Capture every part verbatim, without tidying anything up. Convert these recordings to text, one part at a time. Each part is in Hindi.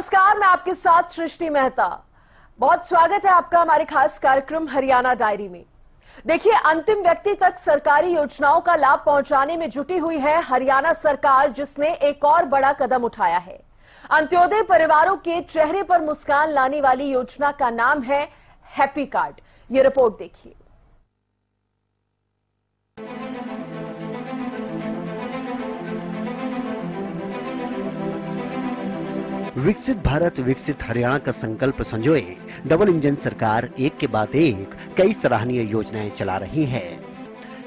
नमस्कार, मैं आपके साथ सृष्टि मेहता। बहुत स्वागत है आपका हमारे खास कार्यक्रम हरियाणा डायरी में। देखिए, अंतिम व्यक्ति तक सरकारी योजनाओं का लाभ पहुंचाने में जुटी हुई है हरियाणा सरकार, जिसने एक और बड़ा कदम उठाया है। अंत्योदय परिवारों के चेहरे पर मुस्कान लाने वाली योजना का नाम है हैप्पी कार्ड। ये रिपोर्ट देखिए। विकसित भारत विकसित हरियाणा का संकल्प संजोए डबल इंजन सरकार एक के बाद एक कई सराहनीय योजनाएं चला रही है।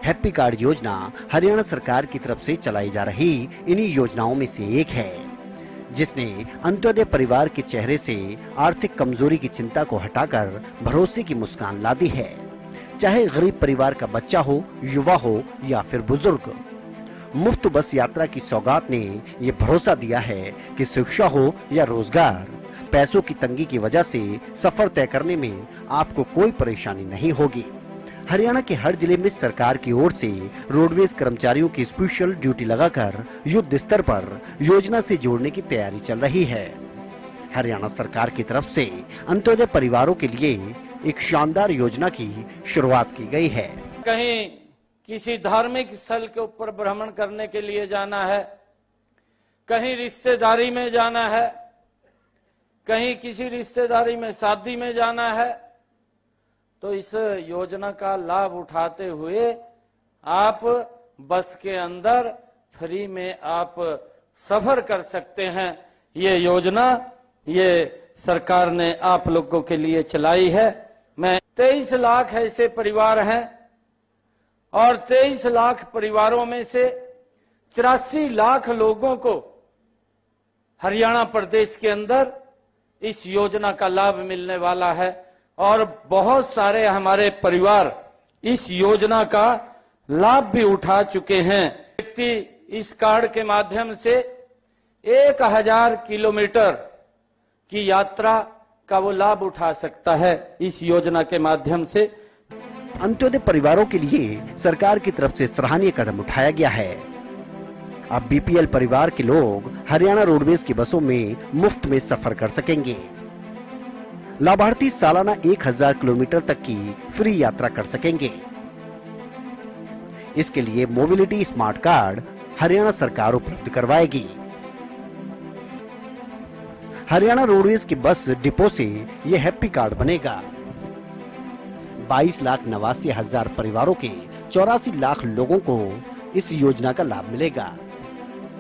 हैप्पी कार्ड योजना हरियाणा सरकार की तरफ से चलाई जा रही इन्हीं योजनाओं में से एक है, जिसने अंत्योदय परिवार के चेहरे से आर्थिक कमजोरी की चिंता को हटाकर भरोसे की मुस्कान ला दी है, चाहे गरीब परिवार का बच्चा हो, युवा हो या फिर बुजुर्ग। मुफ्त बस यात्रा की सौगात ने ये भरोसा दिया है कि शिक्षा हो या रोजगार, पैसों की तंगी की वजह से सफर तय करने में आपको कोई परेशानी नहीं होगी। हरियाणा के हर जिले में सरकार की ओर से रोडवेज कर्मचारियों की स्पेशल ड्यूटी लगाकर युद्ध स्तर पर योजना से जोड़ने की तैयारी चल रही है। हरियाणा सरकार की तरफ से अंत्योदय परिवारों के लिए एक शानदार योजना की शुरुआत की गई है। कहीं किसी धार्मिक स्थल के ऊपर भ्रमण करने के लिए जाना है, कहीं रिश्तेदारी में जाना है, कहीं किसी रिश्तेदारी में शादी में जाना है, तो इस योजना का लाभ उठाते हुए आप बस के अंदर फ्री में आप सफर कर सकते हैं। ये योजना ये सरकार ने आप लोगों के लिए चलाई है। मैं तेईस लाख ऐसे परिवार हैं और तेईस लाख परिवारों में से चौरासी लाख लोगों को हरियाणा प्रदेश के अंदर इस योजना का लाभ मिलने वाला है और बहुत सारे हमारे परिवार इस योजना का लाभ भी उठा चुके हैं। व्यक्ति इस कार्ड के माध्यम से एक हजार किलोमीटर की यात्रा का वो लाभ उठा सकता है इस योजना के माध्यम से। अंत्योदय परिवारों के लिए सरकार की तरफ से सराहनीय कदम उठाया गया है। अब बीपीएल परिवार के लोग हरियाणा रोडवेज की बसों में मुफ्त में सफर कर सकेंगे। लाभार्थी सालाना एक हजार किलोमीटर तक की फ्री यात्रा कर सकेंगे। इसके लिए मोबिलिटी स्मार्ट कार्ड हरियाणा सरकार उपलब्ध करवाएगी। हरियाणा रोडवेज की बस डिपो से यह हैप्पी कार्ड बनेगा। बाईस लाख नवासी हजार परिवारों के चौरासी लाख लोगों को इस योजना का लाभ मिलेगा।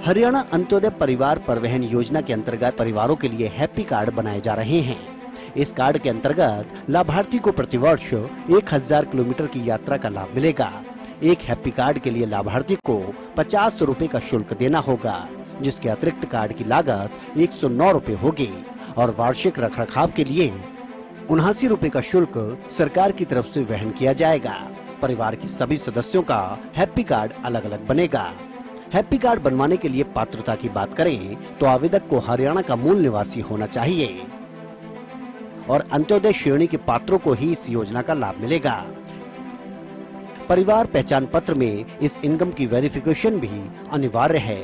हरियाणा अंत्योदय परिवार परिवहन योजना के अंतर्गत परिवारों के लिए हैप्पी कार्ड बनाए जा रहे हैं। इस कार्ड के अंतर्गत लाभार्थी को प्रतिवर्ष एक हजार किलोमीटर की यात्रा का लाभ मिलेगा। एक हैप्पी कार्ड के लिए लाभार्थी को पचास सौ रुपये का शुल्क देना होगा, जिसके अतिरिक्त कार्ड की लागत एक सौ नौ रुपये होगी और वार्षिक रखरखाव के लिए उनासी रुपए का शुल्क सरकार की तरफ से वहन किया जाएगा। परिवार के सभी सदस्यों का हैप्पी कार्ड अलग अलग बनेगा। हैप्पी कार्ड बनवाने के लिए पात्रता की बात करें तो आवेदक को हरियाणा का मूल निवासी होना चाहिए और अंत्योदय श्रेणी के पात्रों को ही इस योजना का लाभ मिलेगा। परिवार पहचान पत्र में इस इनकम की वेरिफिकेशन भी अनिवार्य है।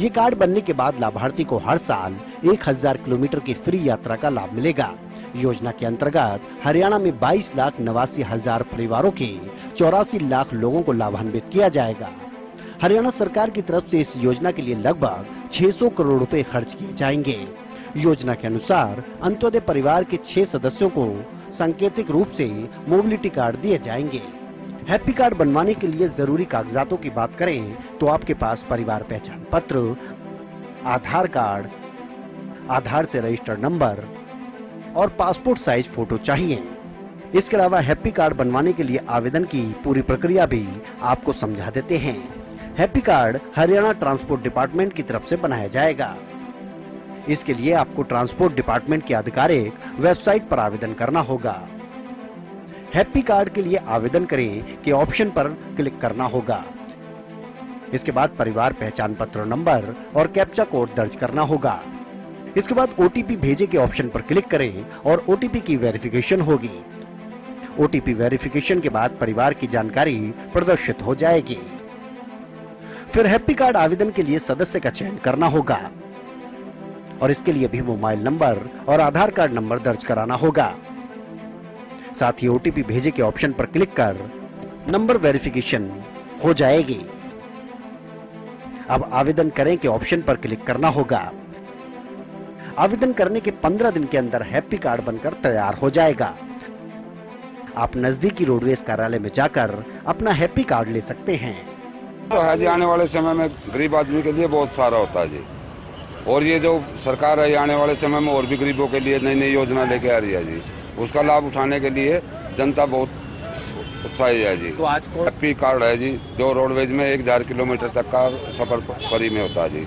ये कार्ड बनने के बाद लाभार्थी को हर साल एक हजार किलोमीटर की फ्री यात्रा का लाभ मिलेगा। योजना के अंतर्गत हरियाणा में बाईस लाख नवासी हजार परिवारों के चौरासी लाख लोगों को लाभान्वित किया जाएगा। हरियाणा सरकार की तरफ से इस योजना के लिए लगभग छह सौ करोड़ रुपए खर्च किए जाएंगे। योजना के अनुसार अंत्योदय परिवार के छह सदस्यों को सांकेतिक रूप से मोबिलिटी कार्ड दिए जाएंगे। हैप्पी कार्ड बनवाने के लिए जरूरी कागजातों की बात करें तो आपके पास परिवार पहचान पत्र, आधार कार्ड, आधार से रजिस्टर्ड नंबर और पासपोर्ट साइज फोटो चाहिए। इसके अलावा हैप्पी कार्ड बनवाने के लिए आवेदन की पूरी प्रक्रिया भी आपको समझा देते हैं। Happy card Haryana transport department की तरफ से बनाया जाएगा। इसके लिए आपको ट्रांसपोर्ट डिपार्टमेंट की आधिकारिक वेबसाइट पर आवेदन करना होगा। हैप्पी कार्ड के लिए आवेदन करें के ऑप्शन पर क्लिक करना होगा। इसके बाद परिवार पहचान पत्र नंबर और कैप्चा कोड दर्ज करना होगा। इसके बाद ओटीपी भेजे के ऑप्शन पर क्लिक करें और ओटीपी की वेरिफिकेशन होगी। ओटीपी वेरिफिकेशन के बाद परिवार की जानकारी प्रदर्शित हो जाएगी। फिर हैप्पी कार्ड आवेदन के लिए सदस्य का चयन करना होगा और इसके लिए भी मोबाइल नंबर और आधार कार्ड नंबर दर्ज कराना होगा। साथ ही ओटीपी भेजे के ऑप्शन पर क्लिक कर नंबर वेरिफिकेशन हो जाएगी। अब आवेदन करें के ऑप्शन पर क्लिक करना होगा। आवेदन करने के पंद्रह दिन के अंदर हैप्पी कार्ड बनकर तैयार हो जाएगा। आप नजदीकी रोडवेज कार्यालय में जाकर अपना हैप्पी कार्ड ले सकते हैं। तो आने वाले समय में गरीब आदमी के लिए बहुत सारा होता है जी, और ये जो सरकार है आने वाले समय में और भी गरीबों के लिए नई नई योजना लेके आ रही है जी, उसका लाभ उठाने के लिए जनता बहुत उत्साहित है जी। तो आज को हैप्पी कार्ड है जी, जो रोडवेज में एक हजार किलोमीटर तक का सफर परी में होता है जी,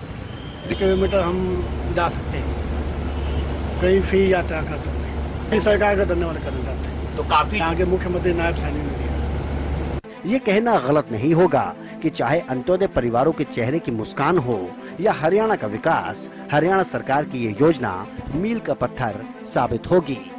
जी। किलोमीटर हम जा सकते हैं, कहीं फी यात्रा कर सकते हैं। सरकार का धन्यवाद करना चाहते हैं। तो काफी आगे मुख्यमंत्री नयाब सैनी ने दिया। ये कहना गलत नहीं होगा कि चाहे अंत्योदय परिवारों के चेहरे की मुस्कान हो या हरियाणा का विकास, हरियाणा सरकार की ये योजना मील का पत्थर साबित होगी।